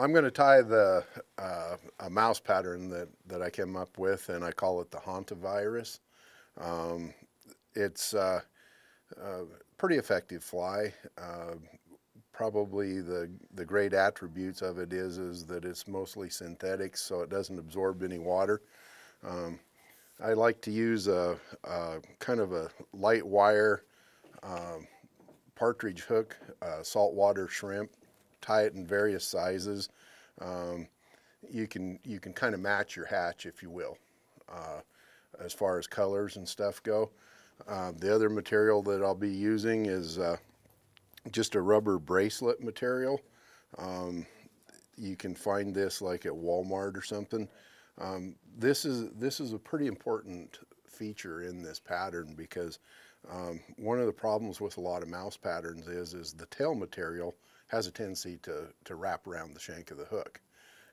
I'm going to tie the a mouse pattern that I came up with, and I call it the Hantavirus. It's a pretty effective fly. Probably the great attributes of it is that it's mostly synthetic, so it doesn't absorb any water. I like to use a kind of a light wire partridge hook, saltwater shrimp, tie it in various sizes. You can kind of match your hatch, if you will, as far as colors and stuff go. The other material that I'll be using is just a rubber bracelet material. You can find this like at Walmart or something. This is a pretty important feature in this pattern, because one of the problems with a lot of mouse patterns is the tail material has a tendency to wrap around the shank of the hook.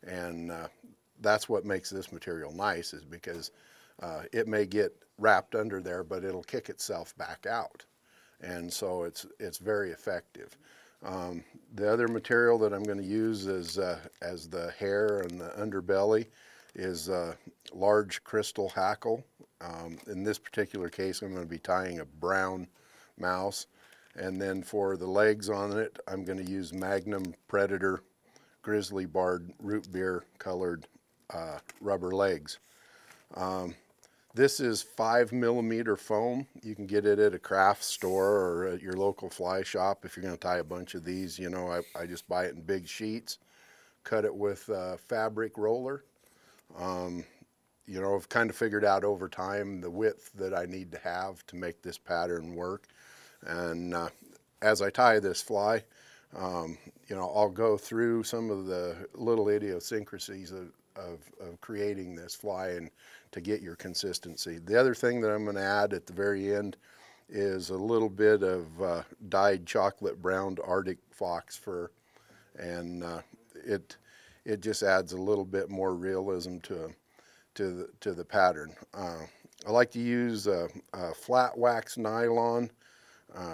And that's what makes this material nice, is because it may get wrapped under there, but it'll kick itself back out. And so it's very effective. The other material that I'm going to use as the hair and the underbelly is large crystal hackle. In this particular case, I'm going to be tying a brown mouse. And then for the legs on it, I'm going to use Magnum Predator Grizzly Barred Root Beer colored rubber legs. This is 5mm foam. You can get it at a craft store or at your local fly shop. If you're going to tie a bunch of these, you know, I just buy it in big sheets, cut it with a fabric roller. You know, I've kind of figured out over time the width that I need to have to make this pattern work. And as I tie this fly, you know, I'll go through some of the little idiosyncrasies of creating this fly and to get your consistency. The other thing that I'm going to add at the very end is a little bit of dyed chocolate brown Arctic Fox fur, and it just adds a little bit more realism to the pattern. I like to use a flat wax nylon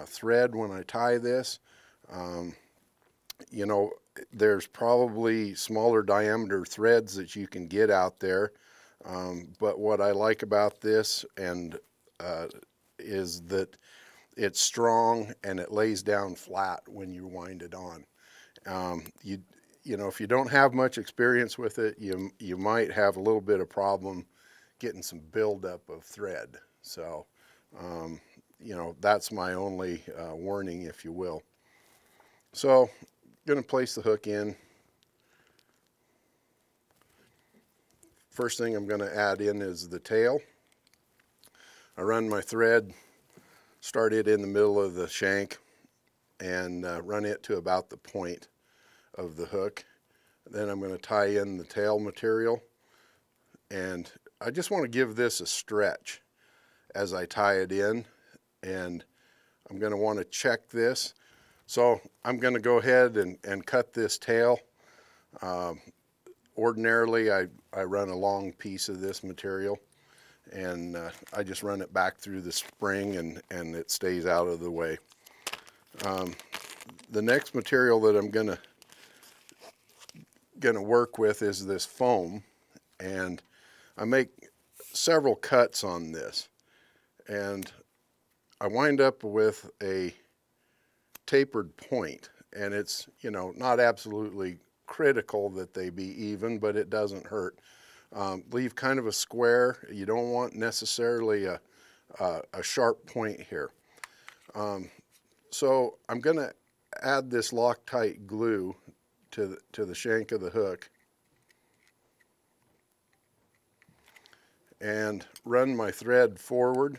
thread when I tie this. You know, there's probably smaller diameter threads that you can get out there, but what I like about this and is that it's strong and it lays down flat when you wind it on. You know, if you don't have much experience with it, you might have a little bit of problem getting some buildup of thread. So you know, that's my only warning, if you will. So going to place the hook in. First thing I'm going to add in is the tail. I run my thread, start it in the middle of the shank, and run it to about the point of the hook. Then I'm going to tie in the tail material, and I just want to give this a stretch as I tie it in. And I'm going to want to check this. So I'm going to go ahead and cut this tail. Ordinarily, I run a long piece of this material, and I just run it back through the spring, and it stays out of the way. The next material that I'm going to work with is this foam, and I make several cuts on this, and I wind up with a tapered point, and it's, you know, not absolutely critical that they be even, but it doesn't hurt. Leave kind of a square. You don't want necessarily a sharp point here. So I'm going to add this Loctite glue to the shank of the hook and run my thread forward.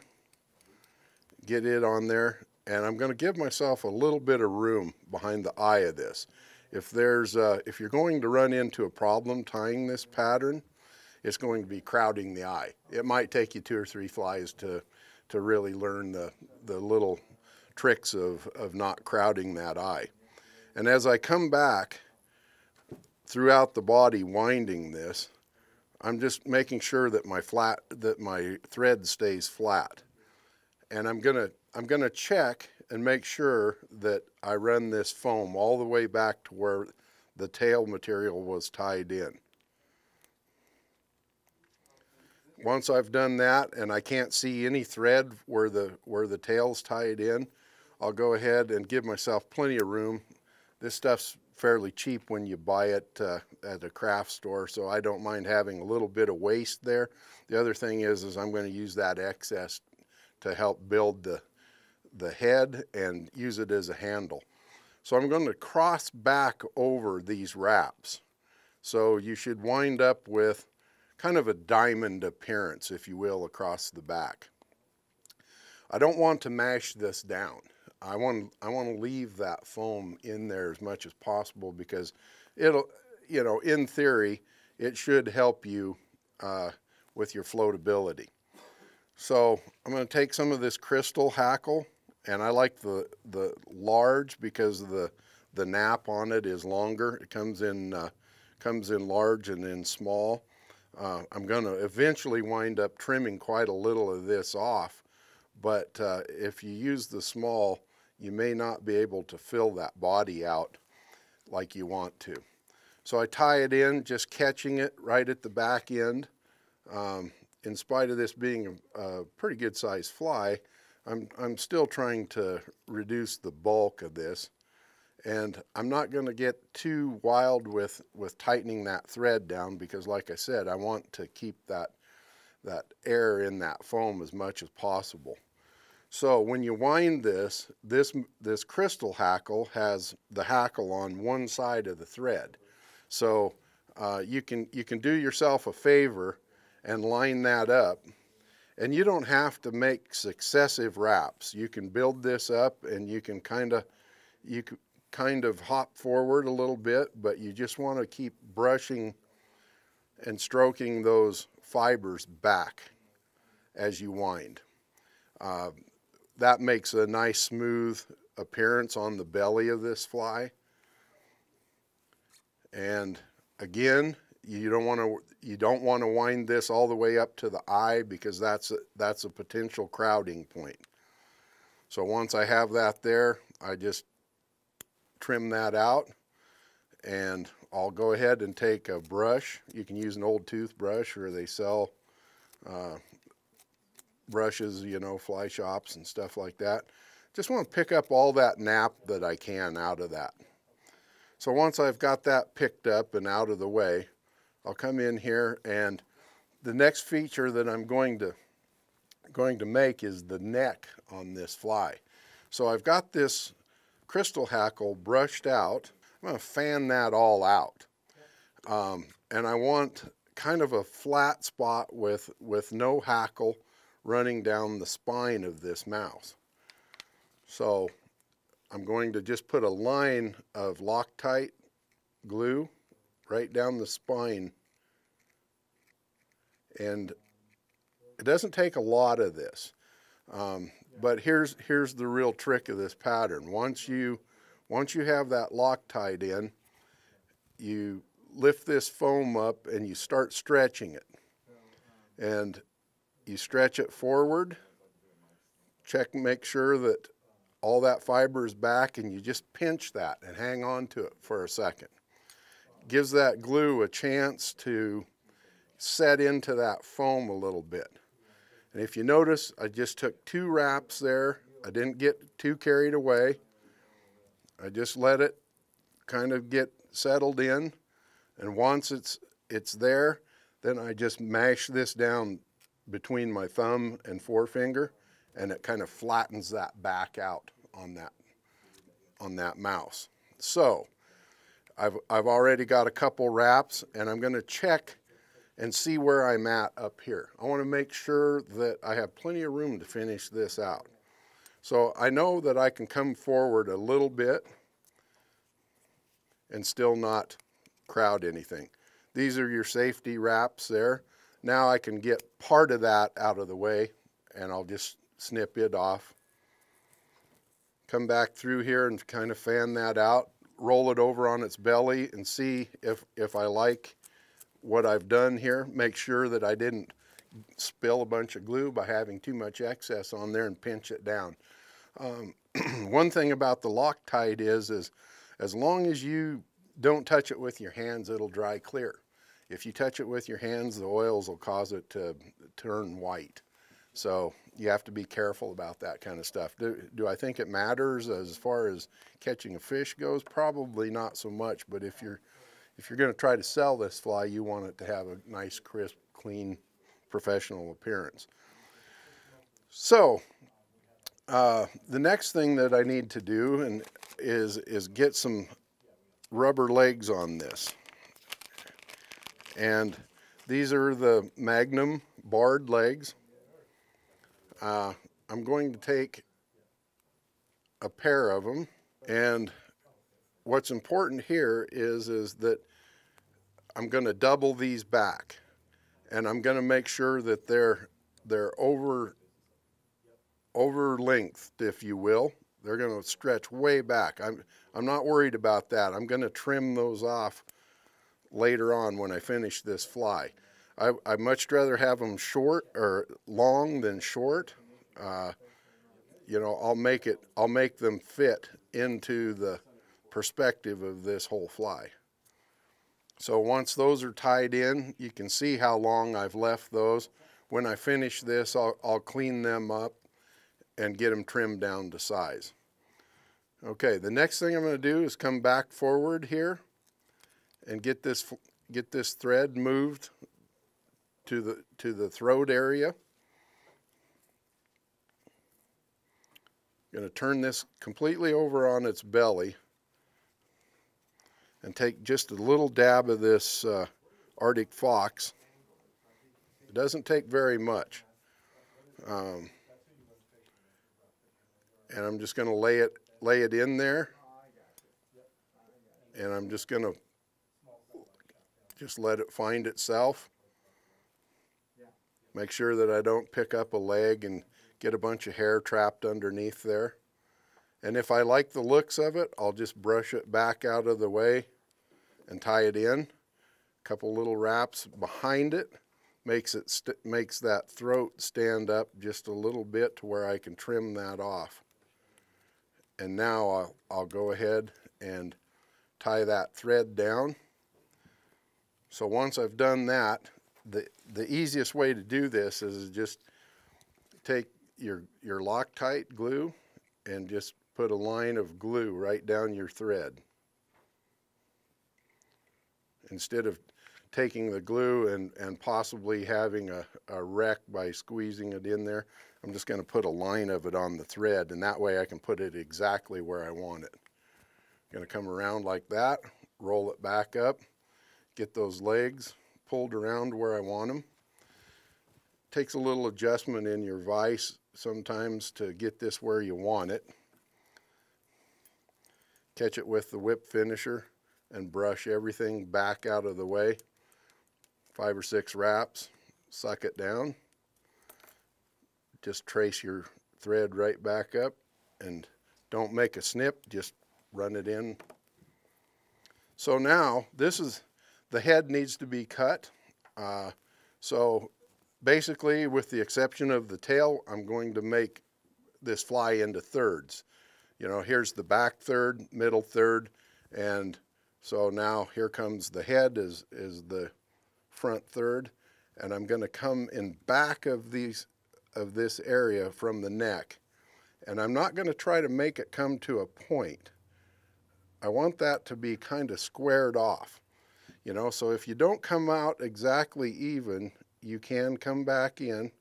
Get it on there, and I'm going to give myself a little bit of room behind the eye of this. If you're going to run into a problem tying this pattern, it's going to be crowding the eye. It might take you 2 or 3 flies to really learn the little tricks of not crowding that eye. And as I come back throughout the body winding this, I'm just making sure that my thread stays flat. And I'm gonna check and make sure that I run this foam all the way back to where the tail material was tied in. Once I've done that and I can't see any thread where the tail's tied in, I'll go ahead and give myself plenty of room. This stuff's fairly cheap when you buy it at a craft store, so I don't mind having a little bit of waste there. The other thing is I'm going to use that excess to help build the head and use it as a handle. So I'm going to cross back over these wraps. So you should wind up with kind of a diamond appearance, if you will, across the back. I don't want to mash this down. I want to leave that foam in there as much as possible because it'll, you know, in theory, it should help you with your floatability. So I'm going to take some of this crystal hackle, and I like the large because the nap on it is longer. It comes in large and in small. I'm going to eventually wind up trimming quite a little of this off, but if you use the small, you may not be able to fill that body out like you want to. So I tie it in, just catching it right at the back end. In spite of this being a pretty good sized fly, I'm still trying to reduce the bulk of this, and I'm not going to get too wild with tightening that thread down because, like I said, I want to keep that air in that foam as much as possible. So when you wind this crystal hackle has the hackle on one side of the thread. So you can do yourself a favor and line that up. And you don't have to make successive wraps. You can build this up and you can kind of hop forward a little bit, but you just want to keep brushing and stroking those fibers back as you wind. That makes a nice smooth appearance on the belly of this fly. And again, you don't want to wind this all the way up to the eye because that's a potential crowding point. So once I have that there, I just trim that out, and I'll go ahead and take a brush. You can use an old toothbrush, or they sell brushes, you know, fly shops and stuff like that. Just want to pick up all that nap that I can out of that. So once I've got that picked up and out of the way, I'll come in here, and the next feature that I'm going to make is the neck on this fly. So I've got this crystal hackle brushed out. I'm going to fan that all out. And I want kind of a flat spot with no hackle running down the spine of this mouse. So I'm going to just put a line of Loctite glue right down the spine, and it doesn't take a lot of this, but here's the real trick of this pattern. Once you have that Loctite in, you lift this foam up and you start stretching it, and you stretch it forward, make sure that all that fiber is back, and you just pinch that and hang on to it for a second. Gives that glue a chance to set into that foam a little bit. And if you notice, I just took two wraps there. I didn't get too carried away. I just let it kind of get settled in. And once it's there, then I just mash this down between my thumb and forefinger, and it kind of flattens that back out on that mouse. So I've already got a couple wraps, and I'm going to check and see where I'm at up here. I want to make sure that I have plenty of room to finish this out. So I know that I can come forward a little bit and still not crowd anything. These are your safety wraps there. Now I can get part of that out of the way, and I'll just snip it off. Come back through here and kind of fan that out. Roll it over on its belly and see if I like what I've done here. Make sure that I didn't spill a bunch of glue by having too much excess on there and pinch it down. One thing about the Loctite is as long as you Don't touch it with your hands, it'll dry clear. If you touch it with your hands, the oils will cause it to turn white. So you have to be careful about that kind of stuff. Do I think it matters as far as catching a fish goes? Probably not so much, but if you're going to try to sell this fly, you want it to have a nice, crisp, clean, professional appearance. So the next thing that I need to do is get some rubber legs on this. And these are the Magnum barred legs. I'm going to take a pair of them, and what's important here is that I'm going to double these back, and I'm going to make sure that they're over lengthed, if you will. They're going to stretch way back. I'm not worried about that. I'm going to trim those off later on when I finish this fly. I much rather have them short or long than short. You know, I'll make them fit into the perspective of this whole fly. So once those are tied in, you can see how long I've left those. When I finish this, I'll clean them up and get them trimmed down to size. Okay, the next thing I'm going to do is come back forward here and get this thread moved to the throat area. I'm going to turn this completely over on its belly and take just a little dab of this Arctic Fox. It doesn't take very much. And I'm just going to lay it in there, and I'm just going to just let it find itself. Make sure that I don't pick up a leg and get a bunch of hair trapped underneath there. And if I like the looks of it, I'll just brush it back out of the way and tie it in. A couple little wraps behind it makes that throat stand up just a little bit to where I can trim that off. And now I'll go ahead and tie that thread down. So once I've done that, the easiest way to do this is just take your Loctite glue and just put a line of glue right down your thread. Instead of taking the glue and possibly having a wreck by squeezing it in there, I'm just going to put a line of it on the thread, and that way I can put it exactly where I want it. I'm going to come around like that, roll it back up, get those legs pulled around where I want them. Takes a little adjustment in your vise sometimes to get this where you want it. Catch it with the whip finisher and brush everything back out of the way. 5 or 6 wraps, suck it down. Just trace your thread right back up and don't make a snip, just run it in. So now this is the head needs to be cut, so basically with the exception of the tail, I'm going to make this fly into thirds. You know, here's the back third, middle third, and so now here comes the head is the front third, and I'm going to come in back of this area from the neck, and I'm not going to try to make it come to a point. I want that to be kind of squared off. You know, so if you don't come out exactly even, you can come back in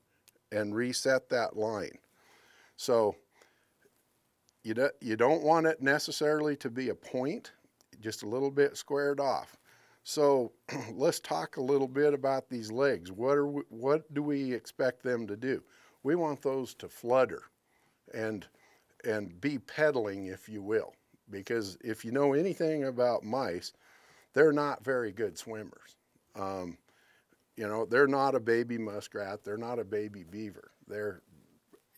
and reset that line. So you don't want it necessarily to be a point, just a little bit squared off. So let's talk a little bit about these legs. What do we expect them to do? We want those to flutter and be pedaling, if you will, because if you know anything about mice, they're not very good swimmers. You know, they're not a baby muskrat. They're not a baby beaver. They're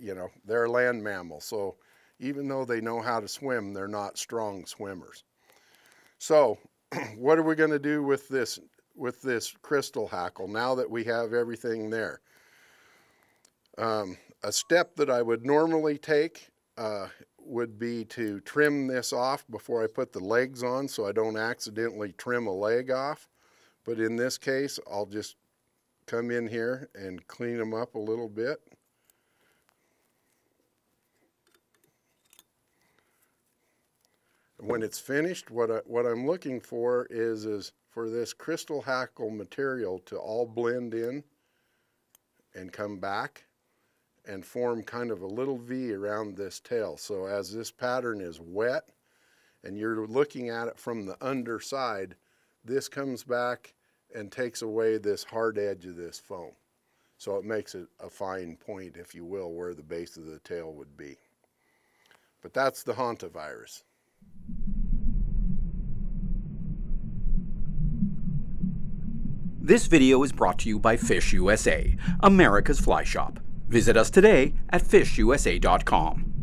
a land mammal. So even though they know how to swim, they're not strong swimmers. So what are we going to do with this crystal hackle now that we have everything there? A step that I would normally take would be to trim this off before I put the legs on so I don't accidentally trim a leg off. But in this case, I'll just come in here and clean them up a little bit. When it's finished, what I'm looking for is for this crystal hackle material to all blend in and come back and form kind of a little V around this tail. So as this pattern is wet and you're looking at it from the underside, this comes back and takes away this hard edge of this foam. So it makes it a fine point, if you will, where the base of the tail would be. But that's the Hantavirus. This video is brought to you by Fish USA, America's fly shop. Visit us today at fishusa.com.